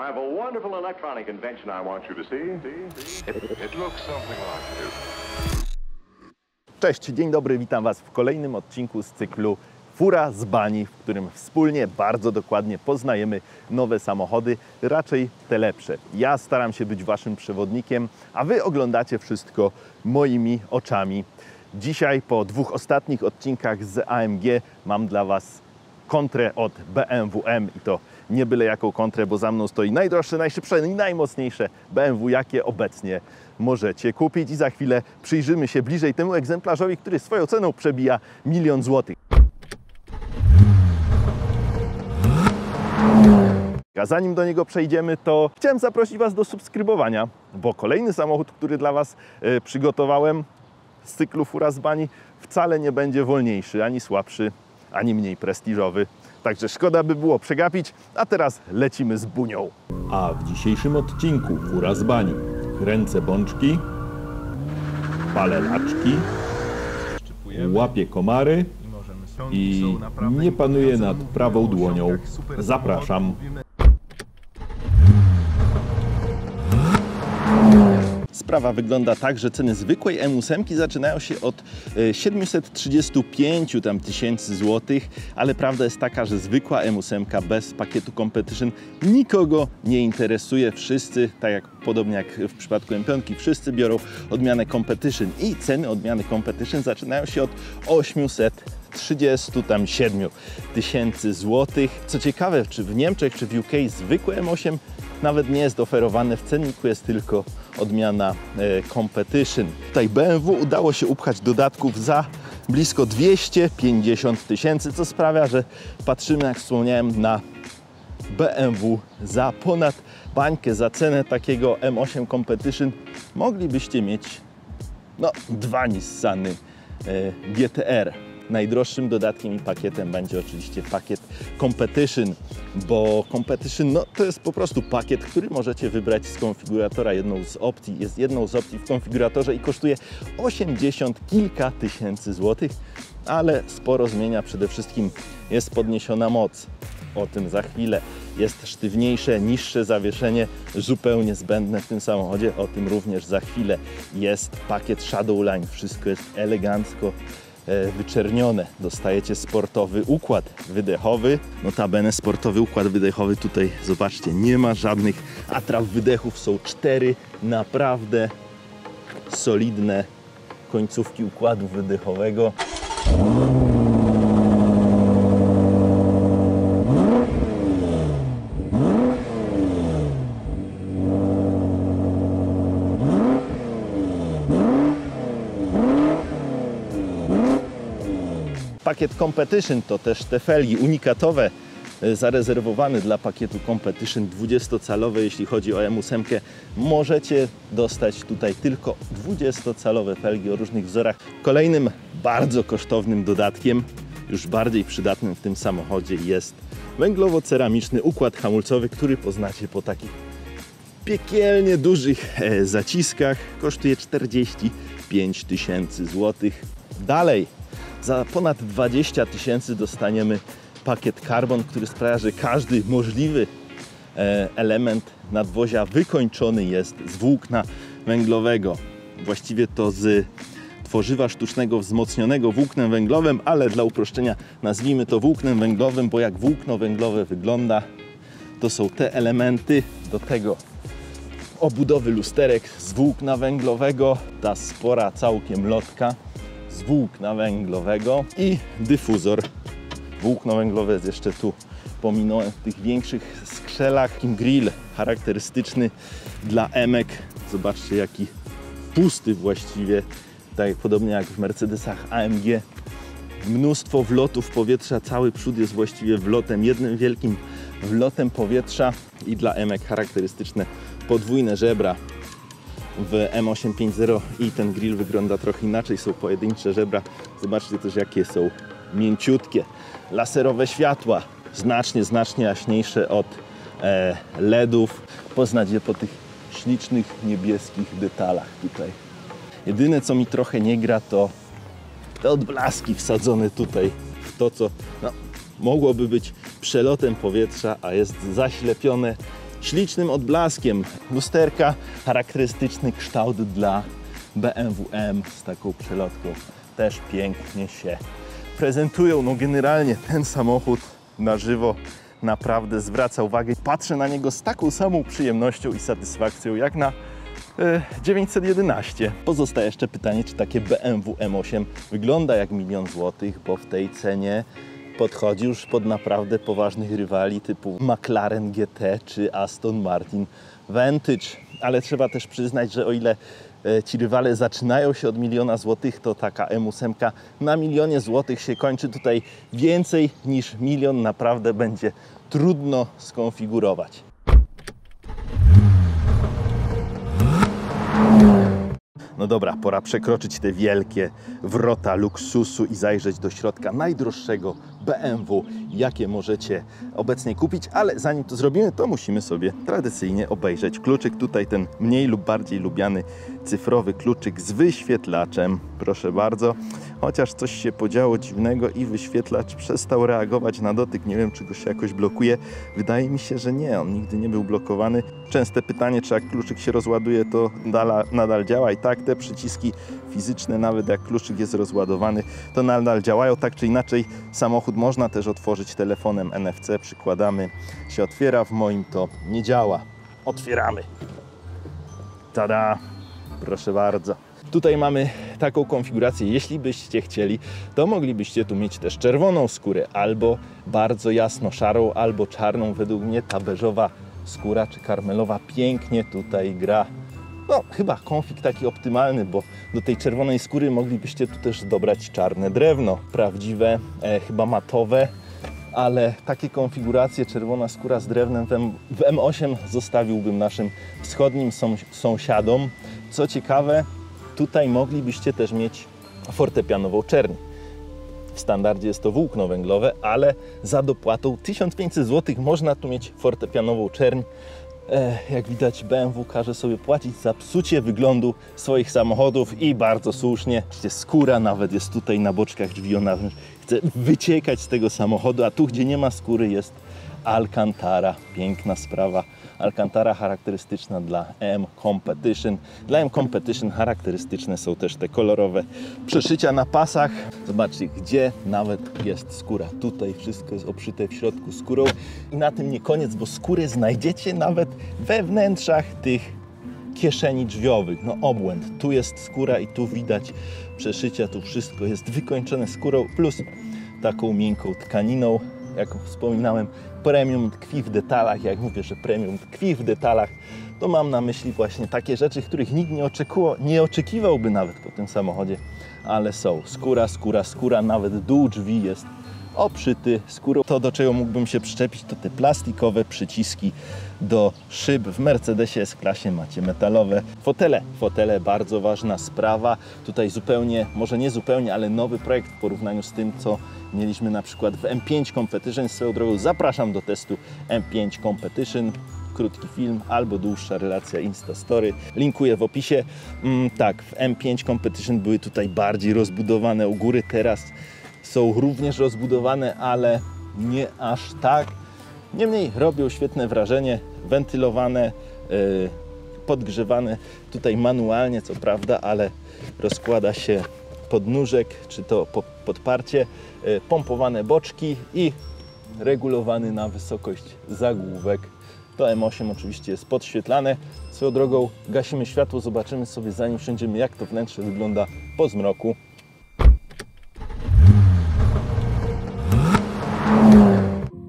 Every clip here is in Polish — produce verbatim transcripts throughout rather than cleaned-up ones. I have a wonderful electronic invention I want you to see. see, see. It, it looks something like this. Cześć, dzień dobry, witam Was w kolejnym odcinku z cyklu FuraZbani, w którym wspólnie bardzo dokładnie poznajemy nowe samochody, raczej te lepsze. Ja staram się być Waszym przewodnikiem, a Wy oglądacie wszystko moimi oczami. Dzisiaj po dwóch ostatnich odcinkach z A M G mam dla Was kontrę od B M W M i to nie byle jaką kontrę, bo za mną stoi najdroższe, najszybsze i najmocniejsze B M W, jakie obecnie możecie kupić. I za chwilę przyjrzymy się bliżej temu egzemplarzowi, który swoją ceną przebija milion złotych. A zanim do niego przejdziemy, to chciałem zaprosić Was do subskrybowania, bo kolejny samochód, który dla Was yy, przygotowałem z cyklu FuraZbani, wcale nie będzie wolniejszy, ani słabszy, ani mniej prestiżowy. Także szkoda by było przegapić, a teraz lecimy z bunią. A w dzisiejszym odcinku FuraZbani kręcę bączki, palę laczki, łapię komary i nie panuję nad prawą dłonią. Zapraszam. Sprawa wygląda tak, że ceny zwykłej M osiem zaczynają się od siedmiuset trzydziestu pięciu tysięcy złotych, ale prawda jest taka, że zwykła M osiem bez pakietu Competition nikogo nie interesuje. Wszyscy, tak jak podobnie jak w przypadku M pięć, wszyscy biorą odmianę Competition i ceny odmiany Competition zaczynają się od osiemset trzydziestu siedmiu tysięcy złotych. Co ciekawe, czy w Niemczech, czy w U K zwykłe M osiem nawet nie jest oferowane, w cenniku jest tylko odmiana e, Competition. Tutaj B M W udało się upchać dodatków za blisko dwieście pięćdziesiąt tysięcy, co sprawia, że patrzymy, jak wspomniałem, na B M W za ponad bańkę. Za cenę takiego M osiem Competition moglibyście mieć no, dwa Nissany e, G T R. Najdroższym dodatkiem i pakietem będzie oczywiście pakiet Competition, bo Competition no, to jest po prostu pakiet, który możecie wybrać z konfiguratora, jedną z opcji, jest jedną z opcji w konfiguratorze i kosztuje osiemdziesiąt kilka tysięcy złotych, ale sporo zmienia, przede wszystkim jest podniesiona moc, o tym za chwilę, jest sztywniejsze, niższe zawieszenie, zupełnie zbędne w tym samochodzie, o tym również za chwilę, jest pakiet Shadow Line, wszystko jest elegancko wyczernione. Dostajecie sportowy układ wydechowy. Notabene sportowy układ wydechowy, tutaj zobaczcie, nie ma żadnych atrap wydechów. Są cztery naprawdę solidne końcówki układu wydechowego. Pakiet Competition to też te felgi unikatowe, zarezerwowane dla pakietu Competition dwudziestocalowe. Jeśli chodzi o M osiem, możecie dostać tutaj tylko dwudziestocalowe felgi o różnych wzorach. Kolejnym bardzo kosztownym dodatkiem, już bardziej przydatnym w tym samochodzie, jest węglowo-ceramiczny układ hamulcowy, który poznacie po takich piekielnie dużych zaciskach. Kosztuje czterdzieści pięć tysięcy złotych. Dalej, za ponad dwadzieścia tysięcy dostaniemy pakiet karbon, który sprawia, że każdy możliwy element nadwozia wykończony jest z włókna węglowego. Właściwie to z tworzywa sztucznego wzmocnionego włóknem węglowym, ale dla uproszczenia nazwijmy to włóknem węglowym, bo jak włókno węglowe wygląda, to są te elementy, do tego obudowy lusterek z włókna węglowego, ta spora całkiem lotka z włókna węglowego i dyfuzor. Włókno węglowe jest jeszcze tu, pominąłem w tych większych skrzelach. Grill charakterystyczny dla emek. Zobaczcie, jaki pusty właściwie, tak podobnie jak w Mercedesach A M G. Mnóstwo wlotów powietrza, cały przód jest właściwie wlotem, jednym wielkim wlotem powietrza i dla emek charakterystyczne podwójne żebra. W M osiem pięćdziesiąt i ten grill wygląda trochę inaczej, są pojedyncze żebra. Zobaczcie też, jakie są mięciutkie. Laserowe światła, znacznie, znacznie jaśniejsze od e, LEDów. Poznać je po tych ślicznych, niebieskich detalach tutaj. Jedyne, co mi trochę nie gra, to te odblaski wsadzone tutaj w to, co no, mogłoby być przelotem powietrza, a jest zaślepione ślicznym odblaskiem lusterka, charakterystyczny kształt dla B M W M z taką przelotką. Też pięknie się prezentują. No generalnie ten samochód na żywo naprawdę zwraca uwagę. Patrzę na niego z taką samą przyjemnością i satysfakcją jak na dziewięćset jedenaście. Pozostaje jeszcze pytanie, czy takie B M W M osiem wygląda jak milion złotych, bo w tej cenie podchodzi już pod naprawdę poważnych rywali typu McLaren G T czy Aston Martin Vantage. Ale trzeba też przyznać, że o ile ci rywale zaczynają się od miliona złotych, to taka M osiem na milionie złotych się kończy. Tutaj więcej niż milion naprawdę będzie trudno skonfigurować. No dobra, pora przekroczyć te wielkie wrota luksusu i zajrzeć do środka najdroższego B M W, jakie możecie obecnie kupić, ale zanim to zrobimy, to musimy sobie tradycyjnie obejrzeć kluczyk. Tutaj ten mniej lub bardziej lubiany cyfrowy kluczyk z wyświetlaczem, proszę bardzo. Chociaż coś się podziało dziwnego i wyświetlacz przestał reagować na dotyk. Nie wiem, czy go się jakoś blokuje. Wydaje mi się, że nie, on nigdy nie był blokowany. Częste pytanie, czy jak kluczyk się rozładuje, to nadal działa. I tak, te przyciski fizyczne, nawet jak kluczyk jest rozładowany, to nadal działają. Tak czy inaczej, samochód można też otworzyć telefonem N F C. Przykładamy, się otwiera. W moim to nie działa. Otwieramy. Tada! Proszę bardzo. Tutaj mamy taką konfigurację, jeśli byście chcieli, to moglibyście tu mieć też czerwoną skórę, albo bardzo jasno szarą, albo czarną. Według mnie ta beżowa skóra czy karmelowa pięknie tutaj gra. No chyba konfig taki optymalny, bo do tej czerwonej skóry moglibyście tu też dobrać czarne drewno, prawdziwe, e, chyba matowe, ale takie konfiguracje czerwona skóra z drewnem w M osiem zostawiłbym naszym wschodnim sąsiadom. Co ciekawe, tutaj moglibyście też mieć fortepianową czerń. W standardzie jest to włókno węglowe, ale za dopłatą tysiąc pięćset złotych można tu mieć fortepianową czerń. Ech, jak widać, B M W każe sobie płacić za psucie wyglądu swoich samochodów i bardzo słusznie. Skóra nawet jest tutaj na boczkach drzwi, ona chce wyciekać z tego samochodu, a tu, gdzie nie ma skóry, jest Alcantara. Piękna sprawa. Alcantara charakterystyczna dla M Competition. Dla M Competition charakterystyczne są też te kolorowe przeszycia na pasach. Zobaczcie, gdzie nawet jest skóra. Tutaj wszystko jest obszyte w środku skórą. I na tym nie koniec, bo skórę znajdziecie nawet we wnętrzach tych kieszeni drzwiowych. No obłęd. Tu jest skóra i tu widać przeszycia. Tu wszystko jest wykończone skórą plus taką miękką tkaniną. Jak wspominałem, premium tkwi w detalach. Jak mówię, że premium tkwi w detalach, to mam na myśli właśnie takie rzeczy, których nikt nie oczekuło, nie oczekiwałby nawet po tym samochodzie, ale są. Skóra, skóra, skóra, nawet dół drzwi jest obszyty skórą. To, do czego mógłbym się przyczepić, to te plastikowe przyciski do szyb. W Mercedesie S-klasie macie metalowe fotele. Fotele, bardzo ważna sprawa. Tutaj zupełnie, może nie zupełnie, ale nowy projekt w porównaniu z tym, co mieliśmy na przykład w M pięć Competition. Swoją drogą zapraszam do testu M pięć Competition. Krótki film albo dłuższa relacja Instastory. Linkuję w opisie. Mm, tak, w M pięć Competition były tutaj bardziej rozbudowane u góry. Teraz są również rozbudowane, ale nie aż tak. Niemniej robią świetne wrażenie. Wentylowane, yy, podgrzewane tutaj manualnie, co prawda, ale rozkłada się podnóżek, czy to podparcie, pompowane boczki i regulowany na wysokość zagłówek. To M osiem oczywiście jest podświetlane. Swoją drogą gasimy światło, zobaczymy sobie, zanim wsiądziemy, jak to wnętrze wygląda po zmroku.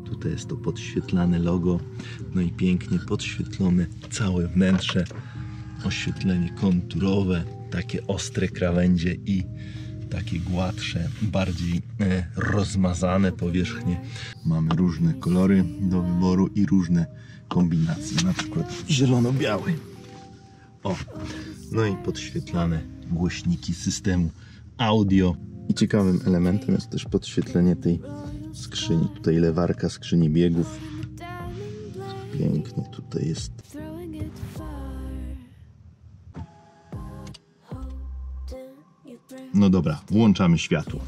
Tutaj jest to podświetlane logo, no i pięknie podświetlone całe wnętrze. Oświetlenie konturowe, takie ostre krawędzie i takie gładsze, bardziej e, rozmazane powierzchnie. Mamy różne kolory do wyboru i różne kombinacje, na przykład zielono-biały. O, no i podświetlane głośniki systemu audio. I ciekawym elementem jest też podświetlenie tej skrzyni. Tutaj lewarka skrzyni biegów. Pięknie tutaj jest. No dobra, włączamy światło.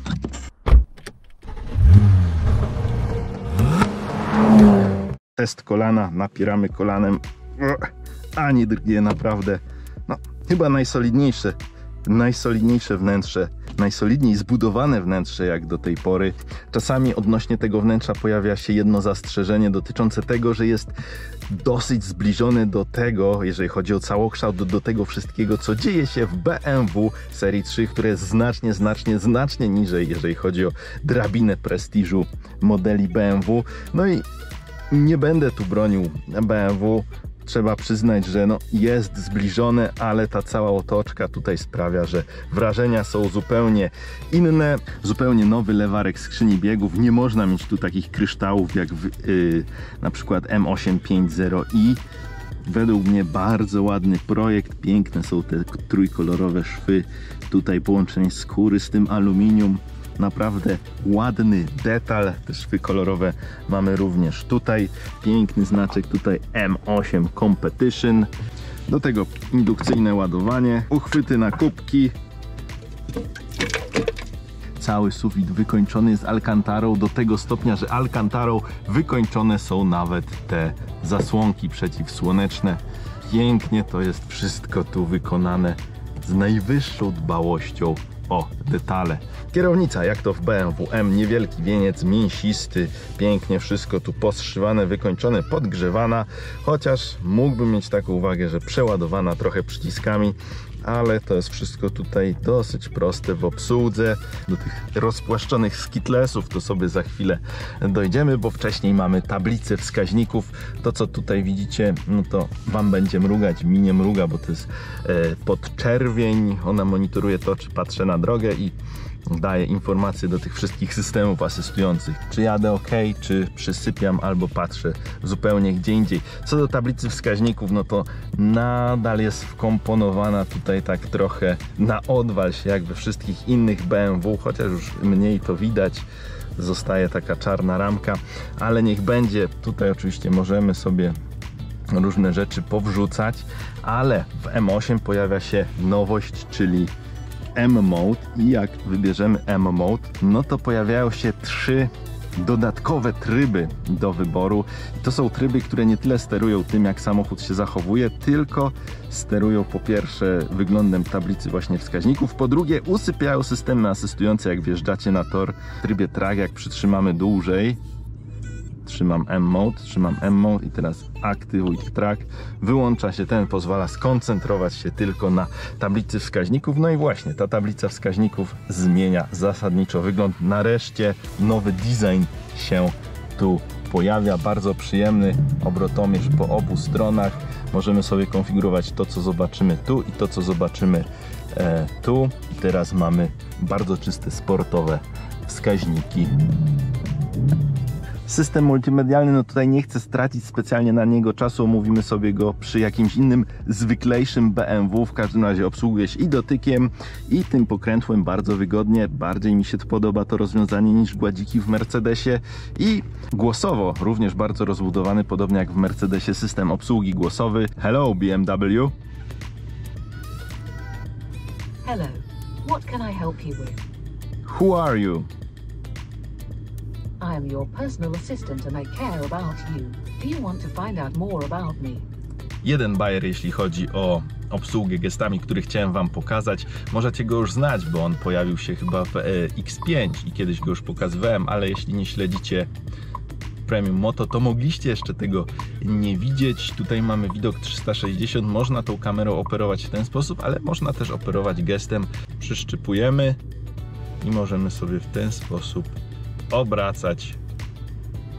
test kolana, napieramy kolanem, ani drgie, naprawdę, no, chyba najsolidniejsze, najsolidniejsze wnętrze, najsolidniej zbudowane wnętrze jak do tej pory. Czasami odnośnie tego wnętrza pojawia się jedno zastrzeżenie dotyczące tego, że jest dosyć zbliżone do tego, jeżeli chodzi o całokształt, do, do tego wszystkiego, co dzieje się w B M W serii trzy, które jest znacznie, znacznie, znacznie niżej, jeżeli chodzi o drabinę prestiżu modeli B M W. No i nie będę tu bronił B M W. Trzeba przyznać, że no jest zbliżone, ale ta cała otoczka tutaj sprawia, że wrażenia są zupełnie inne. Zupełnie nowy lewarek skrzyni biegów. Nie można mieć tu takich kryształów jak w, yy, na przykład M osiemset pięćdziesiąt i. Według mnie bardzo ładny projekt. Piękne są te trójkolorowe szwy. Tutaj połączenie skóry z tym aluminium. Naprawdę ładny detal, te szwy kolorowe mamy również tutaj, piękny znaczek tutaj M osiem Competition, do tego indukcyjne ładowanie, uchwyty na kubki, cały sufit wykończony jest Alcantarą do tego stopnia, że Alcantarą wykończone są nawet te zasłonki przeciwsłoneczne, pięknie to jest wszystko tu wykonane z najwyższą dbałością o detale. Kierownica jak to w B M W M, niewielki wieniec, mięsisty, pięknie wszystko tu poszywane, wykończone, podgrzewana, chociaż mógłbym mieć taką uwagę, że przeładowana trochę przyciskami, ale to jest wszystko tutaj dosyć proste w obsłudze. Do tych rozpłaszczonych skitlesów to sobie za chwilę dojdziemy, bo wcześniej mamy tablicę wskaźników. To co tutaj widzicie, no to wam będzie mrugać, mi nie mruga, bo to jest e, podczerwień. Ona monitoruje to, czy patrzę na drogę i daje informacje do tych wszystkich systemów asystujących. Czy jadę ok, czy przysypiam, albo patrzę zupełnie gdzie indziej. Co do tablicy wskaźników, no to nadal jest wkomponowana tutaj tak trochę na odwal się, jak we wszystkich innych B M W, chociaż już mniej to widać. Zostaje taka czarna ramka, ale niech będzie. Tutaj oczywiście możemy sobie różne rzeczy powrzucać, ale w M osiem pojawia się nowość, czyli M mode, i jak wybierzemy M mode, no to pojawiają się trzy dodatkowe tryby do wyboru. To są tryby, które nie tyle sterują tym, jak samochód się zachowuje, tylko sterują po pierwsze wyglądem tablicy właśnie wskaźników, po drugie usypiają systemy asystujące, jak wjeżdżacie na tor. W trybie Track, jak przytrzymamy dłużej, trzymam M mode, trzymam M mode i teraz aktywuj Track, wyłącza się ten, pozwala skoncentrować się tylko na tablicy wskaźników. No i właśnie ta tablica wskaźników zmienia zasadniczo wygląd. Nareszcie nowy design się tu pojawia, bardzo przyjemny obrotomierz po obu stronach. Możemy sobie konfigurować to, co zobaczymy tu i to, co zobaczymy e, tu. Teraz mamy bardzo czyste, sportowe wskaźniki. System multimedialny, no tutaj nie chcę stracić specjalnie na niego czasu, omówimy sobie go przy jakimś innym, zwyklejszym B M W. W każdym razie obsługuje się i dotykiem, i tym pokrętłem bardzo wygodnie. Bardziej mi się podoba to rozwiązanie niż gładziki w Mercedesie. I głosowo również bardzo rozbudowany, podobnie jak w Mercedesie, system obsługi głosowy. Hello B M W. Hello, what can I help you with? Who are you? I am your personal assistant and I care about you. Do you want to find out more about me? Jeden bajer, jeśli chodzi o obsługę gestami, który chciałem wam pokazać. Możecie go już znać, bo on pojawił się chyba w X pięć i kiedyś go już pokazywałem, ale jeśli nie śledzicie PremiumMoto, to mogliście jeszcze tego nie widzieć. Tutaj mamy widok trzysta sześćdziesiąt, można tą kamerą operować w ten sposób, ale można też operować gestem. Przyszczypujemy i możemy sobie w ten sposób obracać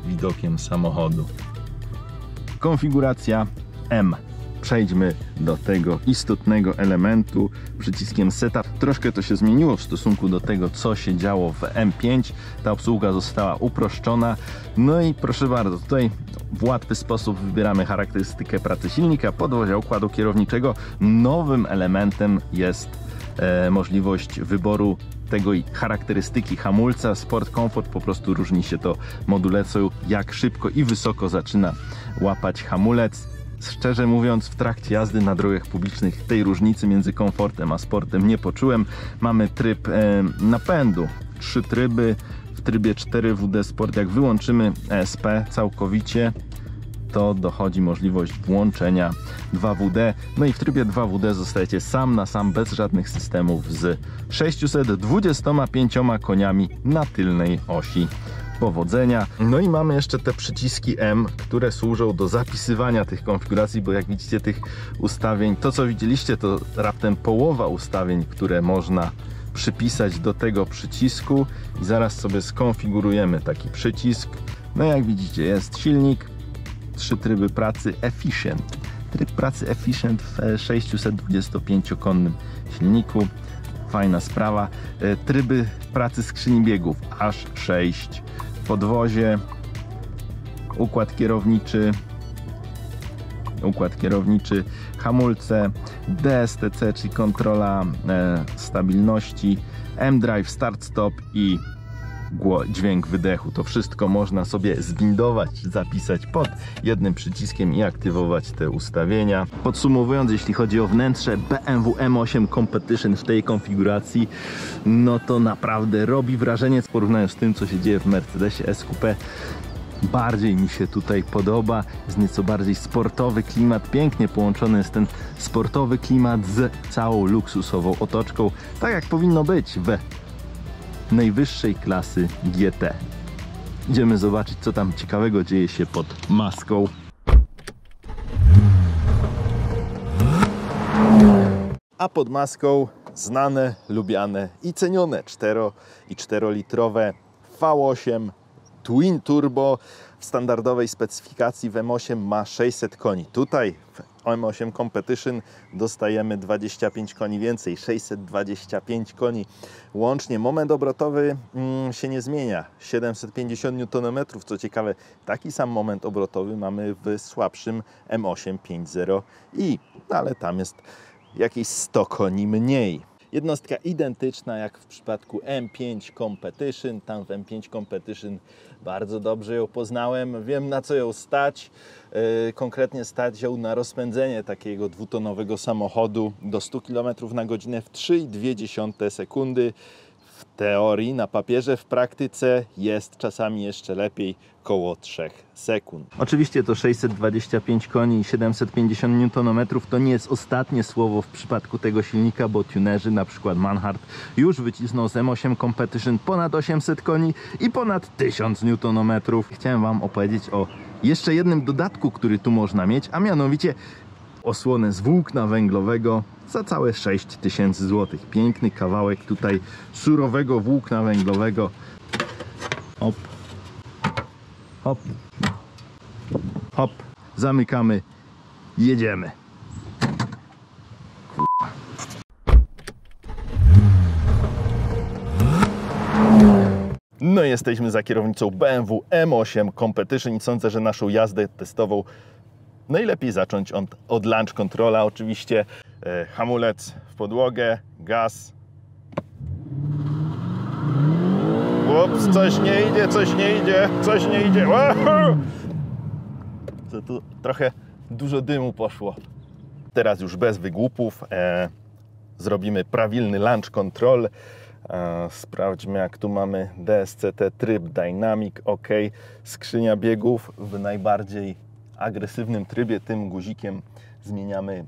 widokiem samochodu. Konfiguracja M. Przejdźmy do tego istotnego elementu przyciskiem setup. Troszkę to się zmieniło w stosunku do tego, co się działo w M pięć. Ta obsługa została uproszczona. No i proszę bardzo, tutaj w łatwy sposób wybieramy charakterystykę pracy silnika, podwozia, układu kierowniczego. Nowym elementem jest e, możliwość wyboru tego i charakterystyki hamulca. Sport, komfort, po prostu różni się to modulacją, jak szybko i wysoko zaczyna łapać hamulec. Szczerze mówiąc, w trakcie jazdy na drogach publicznych tej różnicy między komfortem a sportem nie poczułem. Mamy tryb e, napędu, trzy tryby. W trybie cztery W D Sport, jak wyłączymy E S P całkowicie, to dochodzi możliwość włączenia dwa W D. No i w trybie dwa W D zostajecie sam na sam, bez żadnych systemów, z sześciuset dwudziestoma pięcioma koniami na tylnej osi. Powodzenia. No i mamy jeszcze te przyciski M, które służą do zapisywania tych konfiguracji, bo jak widzicie, tych ustawień, to co widzieliście, to raptem połowa ustawień, które można przypisać do tego przycisku, i zaraz sobie skonfigurujemy taki przycisk. No jak widzicie, jest silnik, trzy tryby pracy, efficient, tryb pracy efficient w sześciuset dwudziestopięciokonnym silniku, fajna sprawa, tryby pracy skrzyni biegów, aż sześć, podwozie, układ kierowniczy, układ kierowniczy, hamulce, D S T C, czyli kontrola e, stabilności, M Drive, start stop i dźwięk wydechu. To wszystko można sobie zbindować, zapisać pod jednym przyciskiem i aktywować te ustawienia. Podsumowując, jeśli chodzi o wnętrze, B M W M osiem Competition w tej konfiguracji, no to naprawdę robi wrażenie w porównaniu z tym, co się dzieje w Mercedesie S Coupé. Bardziej mi się tutaj podoba, jest nieco bardziej sportowy klimat, pięknie połączony jest ten sportowy klimat z całą luksusową otoczką, tak jak powinno być w najwyższej klasy G T. Idziemy zobaczyć, co tam ciekawego dzieje się pod maską. A pod maską znane, lubiane i cenione cztero i czterolitrowe V osiem Twin Turbo w standardowej specyfikacji w M osiem ma sześćset koni. Tutaj w M osiem Competition dostajemy dwadzieścia pięć koni więcej, sześćset dwadzieścia pięć koni. Łącznie moment obrotowy mm, się nie zmienia, siedemset pięćdziesiąt niutonometrów, co ciekawe, taki sam moment obrotowy mamy w słabszym M osiem pięćdziesiąt i, ale tam jest jakieś sto koni mniej. Jednostka identyczna jak w przypadku M pięć Competition. Tam w M pięć Competition bardzo dobrze ją poznałem. Wiem, na co ją stać. Konkretnie stać ją na rozpędzenie takiego dwutonowego samochodu do stu kilometrów na godzinę w trzy i dwie dziesiąte sekundy. W teorii, na papierze, w praktyce jest czasami jeszcze lepiej, koło trzech sekund. Oczywiście to sześćset dwadzieścia pięć koni i siedemset pięćdziesiąt niutonometrów to nie jest ostatnie słowo w przypadku tego silnika, bo tunerzy, na przykład Manhart, już wycisnął z M osiem Competition ponad osiemset koni i ponad tysiąc niutonometrów. Chciałem Wam opowiedzieć o jeszcze jednym dodatku, który tu można mieć, a mianowicie osłonę z włókna węglowego za całe sześć tysięcy złotych. Piękny kawałek tutaj surowego włókna węglowego. Hop, hop, hop. Zamykamy, jedziemy. Kurwa. No i jesteśmy za kierownicą B M W M osiem Competition i sądzę, że naszą jazdę testową najlepiej zacząć od, od launch controla oczywiście. E, hamulec w podłogę, gaz. Ups, coś nie idzie, coś nie idzie, coś nie idzie. Wow! To tu trochę dużo dymu poszło. Teraz już bez wygłupów e, zrobimy prawilny launch control. E, sprawdźmy, jak tu mamy D S C T, tryb Dynamic, ok. Skrzynia biegów w najbardziej agresywnym trybie, tym guzikiem zmieniamy,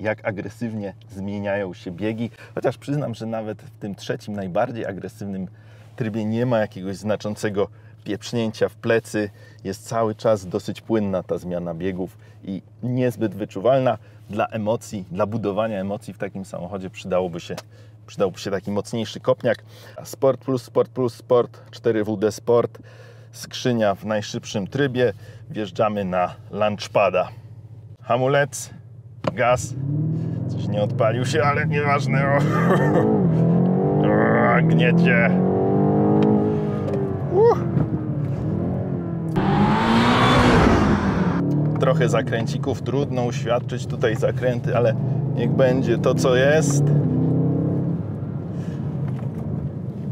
jak agresywnie zmieniają się biegi, chociaż przyznam, że nawet w tym trzecim, najbardziej agresywnym trybie nie ma jakiegoś znaczącego pieprznięcia w plecy, jest cały czas dosyć płynna ta zmiana biegów i niezbyt wyczuwalna. Dla emocji, dla budowania emocji w takim samochodzie przydałoby się przydałby się taki mocniejszy kopniak. Sport plus, Sport plus, Sport, cztery W D Sport, skrzynia w najszybszym trybie, wjeżdżamy na launchpada. Hamulec, gaz, coś nie odpalił się, ale nieważne, o, o, gniecie. Uh. Trochę zakręcików, trudno uświadczyć tutaj zakręty, ale niech będzie to, co jest.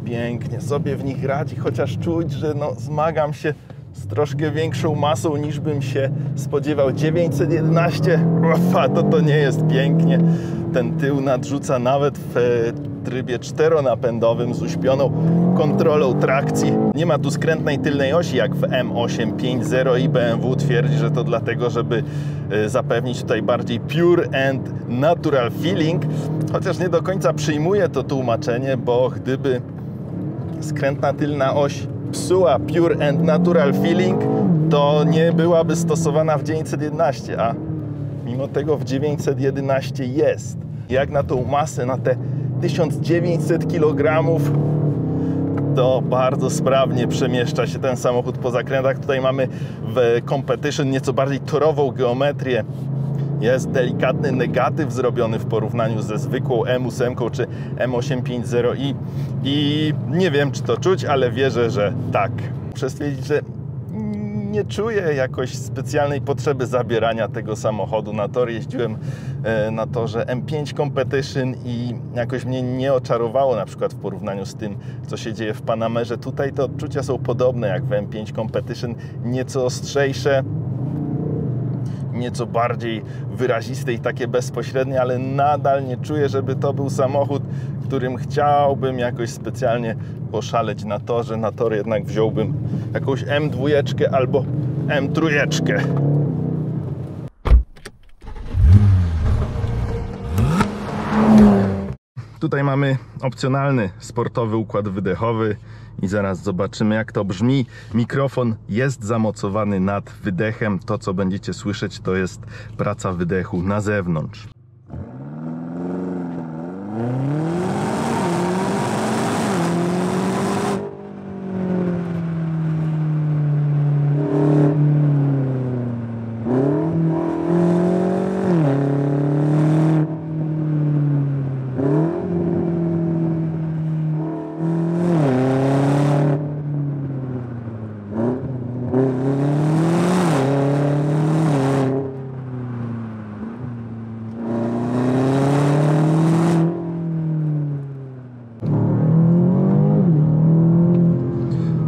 Pięknie sobie w nich radzi, chociaż czuć, że no, zmagam się z troszkę większą masą niż bym się spodziewał. dziewięćset jedenaście, ufa, to to nie jest pięknie. Ten tył nadrzuca nawet w trybie czteronapędowym z uśpioną kontrolą trakcji. Nie ma tu skrętnej tylnej osi jak w M osiem pięćdziesiąt i B M W twierdzi, że to dlatego, żeby zapewnić tutaj bardziej pure and natural feeling. Chociaż nie do końca przyjmuję to tłumaczenie, bo gdyby skrętna tylna oś psuła pure and natural feeling, to nie byłaby stosowana w dziewięćset jedenaście, a mimo tego w dziewięćset jedenaście jest. Jak na tą masę, na te tysiąc dziewięćset kilogramów, to bardzo sprawnie przemieszcza się ten samochód po zakrętach. Tutaj mamy w Competition nieco bardziej torową geometrię. Jest delikatny negatyw zrobiony w porównaniu ze zwykłą M osiem czy M osiem pięćdziesiąt i. I nie wiem, czy to czuć, ale wierzę, że tak. Muszę stwierdzić, że nie czuję jakoś specjalnej potrzeby zabierania tego samochodu na tor. Jeździłem na torze M pięć Competition i jakoś mnie nie oczarowało, na przykład w porównaniu z tym, co się dzieje w Panamerze. Tutaj te odczucia są podobne jak w M pięć Competition, nieco ostrzejsze, nieco bardziej wyraziste i takie bezpośrednie, ale nadal nie czuję, żeby to był samochód, którym chciałbym jakoś specjalnie poszaleć na torze. Na tor jednak wziąłbym jakąś M dwa albo M trzy. Tutaj mamy opcjonalny sportowy układ wydechowy i zaraz zobaczymy, jak to brzmi. Mikrofon jest zamocowany nad wydechem. To, co będziecie słyszeć, to jest praca wydechu na zewnątrz.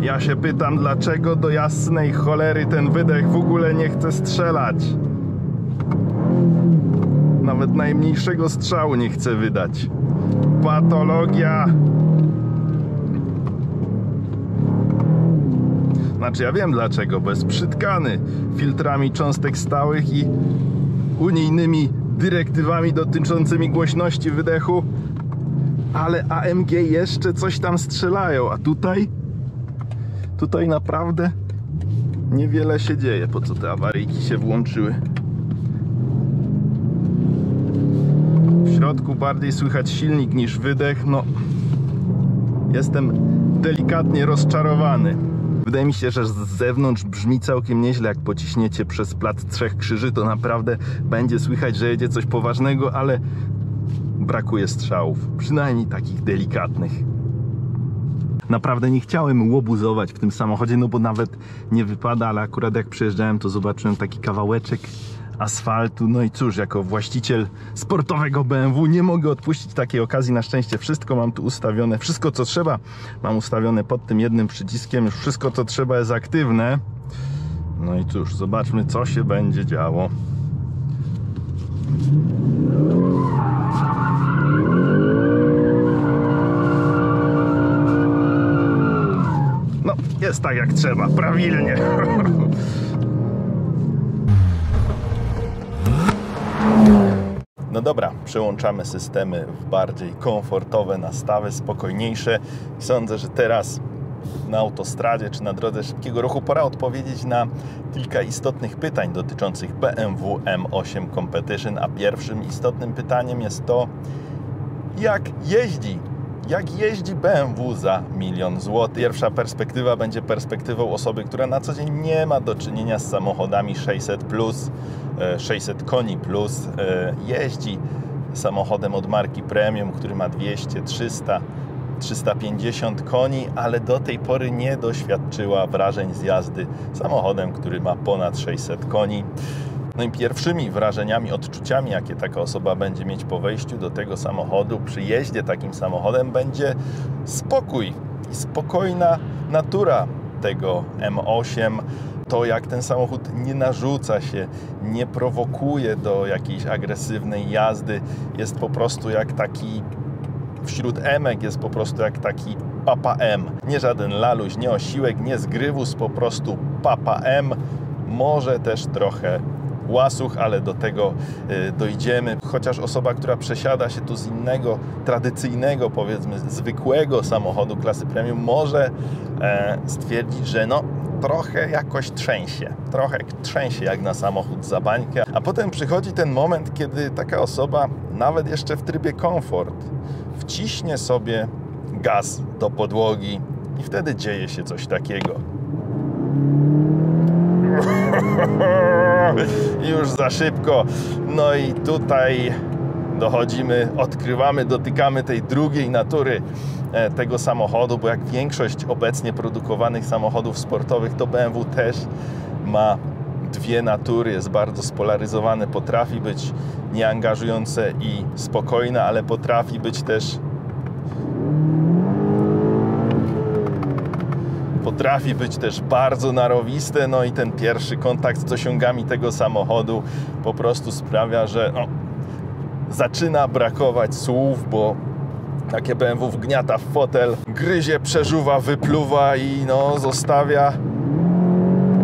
Ja się pytam, dlaczego do jasnej cholery ten wydech w ogóle nie chce strzelać. Nawet najmniejszego strzału nie chce wydać. Patologia. Znaczy ja wiem dlaczego, bo jest przytkany filtrami cząstek stałych i unijnymi dyrektywami dotyczącymi głośności wydechu. Ale A M G jeszcze coś tam strzelają, a tutaj... Tutaj naprawdę niewiele się dzieje, po co te awaryjki się włączyły. W środku bardziej słychać silnik niż wydech, no jestem delikatnie rozczarowany. Wydaje mi się, że z zewnątrz brzmi całkiem nieźle, jak pociśniecie przez plac Trzech Krzyży, to naprawdę będzie słychać, że jedzie coś poważnego, ale brakuje strzałów, przynajmniej takich delikatnych. Naprawdę nie chciałem łobuzować w tym samochodzie, no bo nawet nie wypada, ale akurat jak przyjeżdżałem, to zobaczyłem taki kawałeczek asfaltu. No i cóż, jako właściciel sportowego B M W nie mogę odpuścić takiej okazji. Na szczęście wszystko mam tu ustawione, wszystko co trzeba mam ustawione pod tym jednym przyciskiem. Już wszystko co trzeba jest aktywne. No i cóż, zobaczmy co się będzie działo. Jest tak jak trzeba, prawidłnie. No dobra, przełączamy systemy w bardziej komfortowe nastawy, spokojniejsze. Sądzę, że teraz na autostradzie czy na drodze szybkiego ruchu pora odpowiedzieć na kilka istotnych pytań dotyczących B M W M osiem Competition, a pierwszym istotnym pytaniem jest to, jak jeździ. Jak jeździ B M W za milion złotych? Pierwsza perspektywa będzie perspektywą osoby, która na co dzień nie ma do czynienia z samochodami sześćset plus, sześćset koni plus. Jeździ samochodem od marki Premium, który ma dwieście, trzysta, trzysta pięćdziesiąt koni, ale do tej pory nie doświadczyła wrażeń z jazdy samochodem, który ma ponad sześćset koni. No i pierwszymi wrażeniami, odczuciami, jakie taka osoba będzie mieć po wejściu do tego samochodu, przy jeździe takim samochodem, będzie spokój i spokojna natura tego M osiem, to jak ten samochód nie narzuca się, nie prowokuje do jakiejś agresywnej jazdy, jest po prostu jak taki, wśród emek jest po prostu jak taki Papa M. Nie żaden laluś, nie osiłek, nie zgrywus, po prostu Papa M. Może też trochę łasuch, ale do tego dojdziemy. Chociaż osoba, która przesiada się tu z innego, tradycyjnego, powiedzmy, zwykłego samochodu klasy premium, może e, stwierdzić, że no, trochę jakoś trzęsie. Trochę trzęsie jak na samochód za bańkę. A potem przychodzi ten moment, kiedy taka osoba, nawet jeszcze w trybie komfort, wciśnie sobie gaz do podłogi i wtedy dzieje się coś takiego. Już za szybko. No i tutaj dochodzimy, odkrywamy, dotykamy tej drugiej natury tego samochodu, bo jak większość obecnie produkowanych samochodów sportowych, to B M W też ma dwie natury, jest bardzo spolaryzowane, potrafi być nieangażujące i spokojne, ale potrafi być też Potrafi być też bardzo narowiste, no i ten pierwszy kontakt z osiągami tego samochodu po prostu sprawia, że no, zaczyna brakować słów, bo takie B M W wgniata w fotel, gryzie, przeżuwa, wypluwa i no, zostawia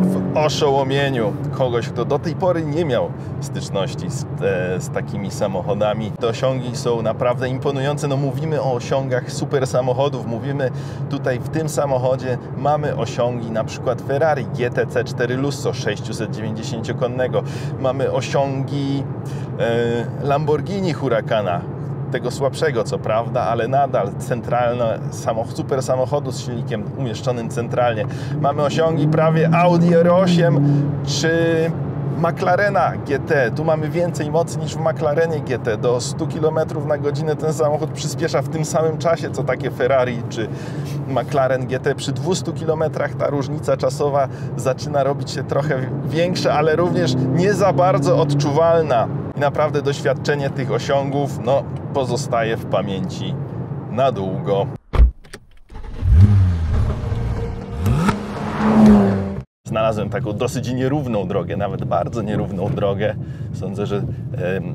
w oszołomieniu kogoś, kto do tej pory nie miał styczności z, e, z takimi samochodami. Te osiągi są naprawdę imponujące. No mówimy o osiągach super samochodów, mówimy tutaj w tym samochodzie mamy osiągi na przykład Ferrari G T C cztery Lusso sześćset dziewięćdziesięciokonnego, mamy osiągi e, Lamborghini Huracana, tego słabszego co prawda, ale nadal centralne samochód, super samochodu z silnikiem umieszczonym centralnie. Mamy osiągi prawie Audi R osiem czy McLarena G T. Tu mamy więcej mocy niż w McLarenie G T. Do stu kilometrów na godzinę ten samochód przyspiesza w tym samym czasie co takie Ferrari czy McLaren G T. Przy dwustu kilometrach ta różnica czasowa zaczyna robić się trochę większa, ale również nie za bardzo odczuwalna. I naprawdę doświadczenie tych osiągów no, pozostaje w pamięci na długo. Znalazłem taką dosyć nierówną drogę, nawet bardzo nierówną drogę. Sądzę, że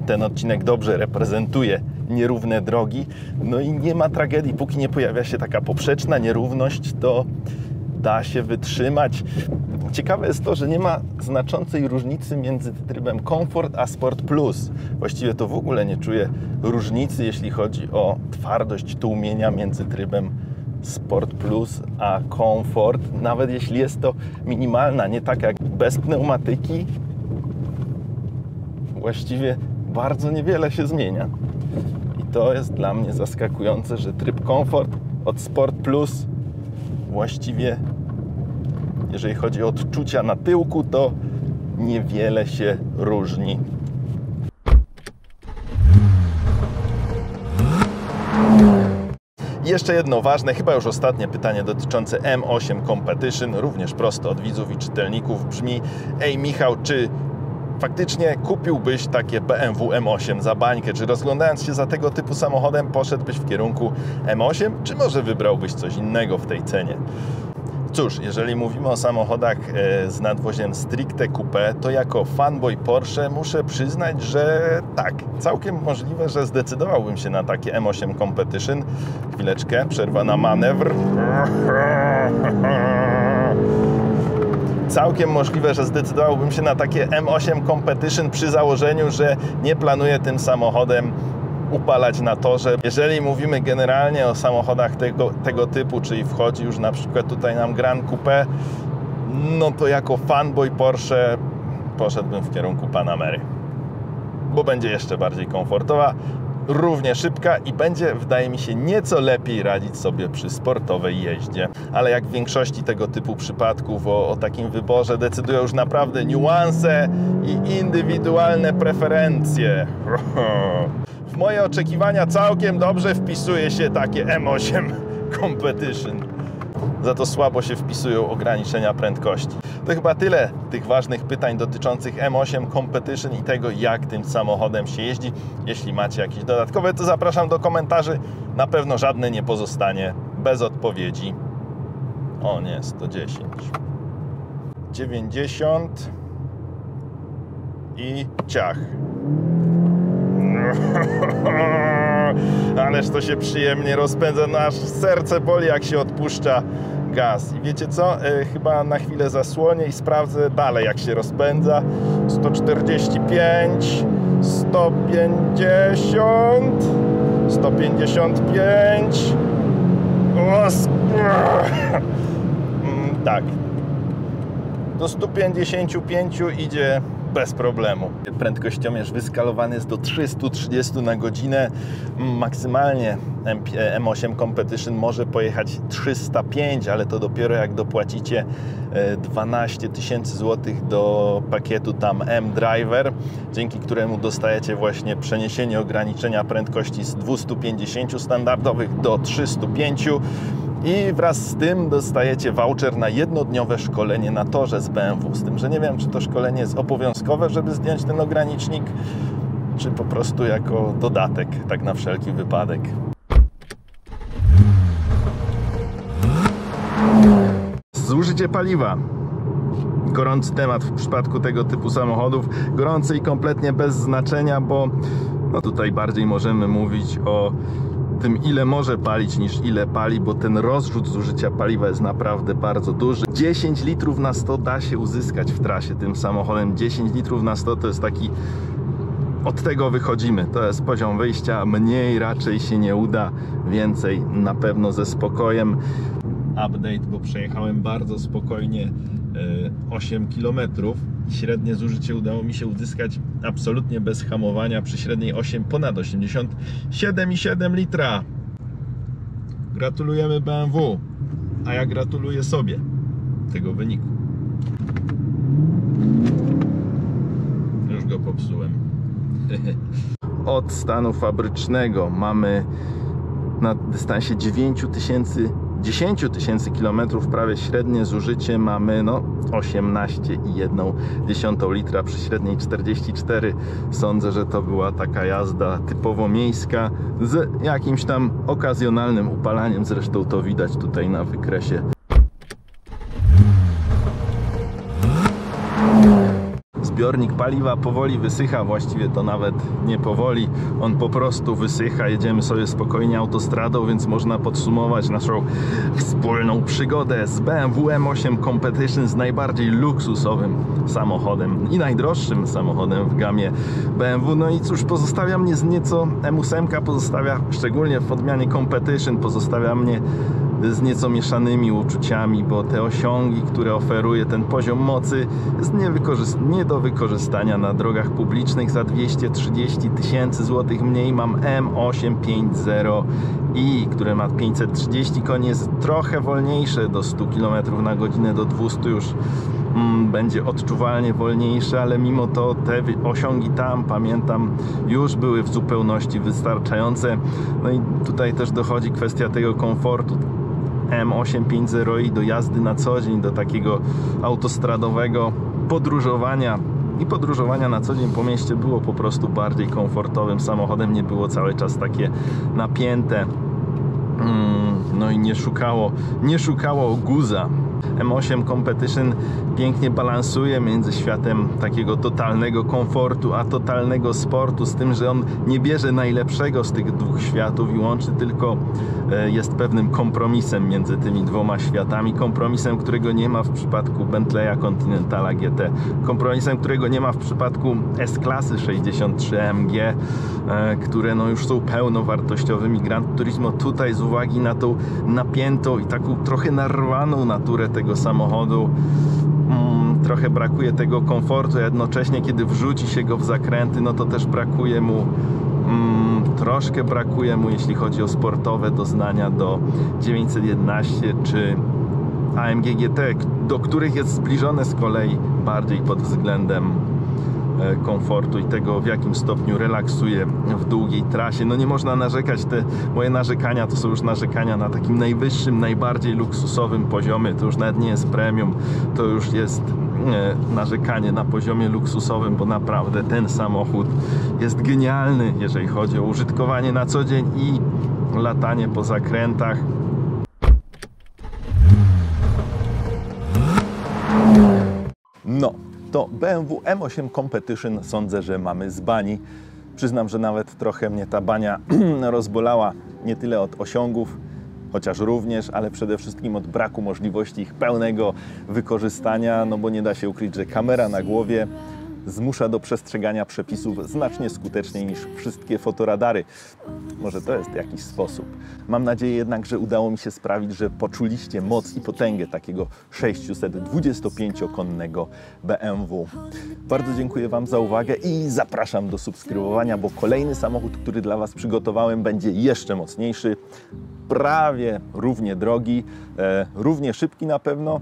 ten odcinek dobrze reprezentuje nierówne drogi. No i nie ma tragedii, póki nie pojawia się taka poprzeczna nierówność, to da się wytrzymać. Ciekawe jest to, że nie ma znaczącej różnicy między trybem Comfort a Sport Plus. Właściwie to w ogóle nie czuję różnicy, jeśli chodzi o twardość tłumienia między trybem Sport Plus a Comfort. Nawet jeśli jest to minimalna, nie tak jak bez pneumatyki, właściwie bardzo niewiele się zmienia. I to jest dla mnie zaskakujące, że tryb Comfort od Sport Plus właściwie, jeżeli chodzi o odczucia na tyłku, to niewiele się różni. Jeszcze jedno ważne, chyba już ostatnie pytanie dotyczące M osiem Competition, również prosto od widzów i czytelników brzmi: ej Michał, czy faktycznie kupiłbyś takie B M W M osiem za bańkę? Czy rozglądając się za tego typu samochodem poszedłbyś w kierunku M osiem, czy może wybrałbyś coś innego w tej cenie? Cóż, jeżeli mówimy o samochodach z nadwoziem stricte coupé, to jako fanboy Porsche muszę przyznać, że tak, całkiem możliwe, że zdecydowałbym się na takie M osiem Competition. Chwileczkę, przerwa na manewr. Całkiem możliwe, że zdecydowałbym się na takie M osiem Competition przy założeniu, że nie planuję tym samochodem upalać na torze. Jeżeli mówimy generalnie o samochodach tego, tego typu, czyli wchodzi już na przykład tutaj nam Grand Coupé, no to jako fanboy Porsche poszedłbym w kierunku Panamery, bo będzie jeszcze bardziej komfortowa, równie szybka i będzie, wydaje mi się, nieco lepiej radzić sobie przy sportowej jeździe. Ale jak w większości tego typu przypadków o, o takim wyborze decydują już naprawdę niuanse i indywidualne preferencje. W moje oczekiwania całkiem dobrze wpisuje się takie M osiem Competition. Za to słabo się wpisują ograniczenia prędkości. To chyba tyle tych ważnych pytań dotyczących M osiem Competition i tego, jak tym samochodem się jeździ. Jeśli macie jakieś dodatkowe, to zapraszam do komentarzy. Na pewno żadne nie pozostanie bez odpowiedzi. O nie, sto dziesięć. dziewięćdziesiąt. I ciach. Ależ to się przyjemnie rozpędza, no aż serce boli, jak się odpuszcza gaz. I wiecie co? E, chyba na chwilę zasłonię i sprawdzę dalej, jak się rozpędza. sto czterdzieści pięć, sto pięćdziesiąt, sto pięćdziesiąt pięć. O, tak. Do stu pięćdziesięciu pięciu idzie bez problemu. Prędkościomierz wyskalowany jest do trzystu trzydziestu na godzinę. Maksymalnie M osiem Competition może pojechać trzysta pięć, ale to dopiero jak dopłacicie dwanaście tysięcy złotych do pakietu tam M Driver, dzięki któremu dostajecie właśnie przeniesienie ograniczenia prędkości z dwustu pięćdziesięciu standardowych do trzystu pięciu. I wraz z tym dostajecie voucher na jednodniowe szkolenie na torze z B M W. Z tym, że nie wiem, czy to szkolenie jest obowiązkowe, żeby zdjąć ten ogranicznik, czy po prostu jako dodatek, tak na wszelki wypadek. Zużycie paliwa. Gorący temat w przypadku tego typu samochodów. Gorący i kompletnie bez znaczenia, bo no tutaj bardziej możemy mówić o tym, ile może palić, niż ile pali, bo ten rozrzut zużycia paliwa jest naprawdę bardzo duży. dziesięć litrów na sto da się uzyskać w trasie tym samochodem. dziesięć litrów na sto to jest taki... Od tego wychodzimy. To jest poziom wyjścia. Mniej raczej się nie uda. Więcej na pewno ze spokojem. Update, bo przejechałem bardzo spokojnie osiem kilometrów. Średnie zużycie udało mi się uzyskać absolutnie bez hamowania, przy średniej osiem, ponad osiemdziesiąt siedem i siedem litra. Gratulujemy B M W, a ja gratuluję sobie tego wyniku. Już go popsułem. Od stanu fabrycznego mamy na dystansie dziewięciu tysięcy dziesięć tysięcy kilometrów prawie średnie zużycie mamy no osiemnaście i jedną dziesiątą litra przy średniej czterdzieści cztery. Sądzę, że to była taka jazda typowo miejska z jakimś tam okazjonalnym upalaniem. Zresztą to widać tutaj na wykresie. Zbiornik paliwa powoli wysycha, właściwie to nawet nie powoli, on po prostu wysycha, jedziemy sobie spokojnie autostradą, więc można podsumować naszą wspólną przygodę z B M W M osiem Competition, z najbardziej luksusowym samochodem i najdroższym samochodem w gamie B M W. No i cóż, pozostawia mnie z nieco M osiem, pozostawia szczególnie w odmianie Competition, pozostawia mnie z nieco mieszanymi uczuciami, bo te osiągi, które oferuje ten poziom mocy, jest nie do wykorzystania na drogach publicznych. Za dwieście trzydzieści tysięcy złotych mniej mam M osiem pięćdziesiąt i, które ma pięćset trzydzieści koni, jest trochę wolniejsze, do stu kilometrów na godzinę, do dwustu już mm, będzie odczuwalnie wolniejsze, ale mimo to te osiągi tam, pamiętam, już były w zupełności wystarczające. No i tutaj też dochodzi kwestia tego komfortu M osiem pięćdziesiąt i do jazdy na co dzień, do takiego autostradowego podróżowania. I podróżowania na co dzień po mieście było po prostu bardziej komfortowym samochodem, nie było cały czas takie napięte, no i nie szukało, nie szukało guza. M osiem Competition pięknie balansuje między światem takiego totalnego komfortu a totalnego sportu, z tym, że on nie bierze najlepszego z tych dwóch światów i łączy, tylko jest pewnym kompromisem między tymi dwoma światami, kompromisem, którego nie ma w przypadku Bentleya Continentala G T, kompromisem, którego nie ma w przypadku S-klasy sześćdziesiąt trzy M G, które no już są pełnowartościowymi Gran Turismo. Tutaj z uwagi na tą napiętą i taką trochę narwaną naturę tego samochodu mm, trochę brakuje tego komfortu, jednocześnie kiedy wrzuci się go w zakręty, no to też brakuje mu mm, troszkę brakuje mu, jeśli chodzi o sportowe doznania, do dziewięćset jedenaście czy A M G G T, do których jest zbliżone z kolei bardziej pod względem komfortu i tego, w jakim stopniu relaksuje w długiej trasie. No nie można narzekać, te moje narzekania to są już narzekania na takim najwyższym, najbardziej luksusowym poziomie, to już nawet nie jest premium, to już jest narzekanie na poziomie luksusowym, bo naprawdę ten samochód jest genialny, jeżeli chodzi o użytkowanie na co dzień i latanie po zakrętach. to B M W M osiem Competition sądzę, że mamy z bani. Przyznam, że nawet trochę mnie ta bania rozbolała, nie tyle od osiągów, chociaż również, ale przede wszystkim od braku możliwości ich pełnego wykorzystania, no bo nie da się ukryć, że kamera na głowie zmusza do przestrzegania przepisów znacznie skuteczniej niż wszystkie fotoradary. Może to jest jakiś sposób. Mam nadzieję jednak, że udało mi się sprawić, że poczuliście moc i potęgę takiego sześciuset dwudziestopięciokonnego B M W. Bardzo dziękuję Wam za uwagę i zapraszam do subskrybowania, bo kolejny samochód, który dla Was przygotowałem, będzie jeszcze mocniejszy, prawie równie drogi, e, równie szybki na pewno,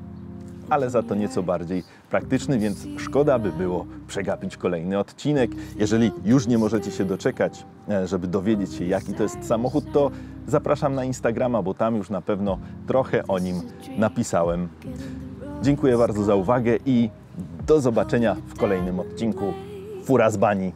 ale za to nieco bardziej praktyczny, więc szkoda by było przegapić kolejny odcinek. Jeżeli już nie możecie się doczekać, żeby dowiedzieć się, jaki to jest samochód, to zapraszam na Instagrama, bo tam już na pewno trochę o nim napisałem. Dziękuję bardzo za uwagę i do zobaczenia w kolejnym odcinku FuraZbani.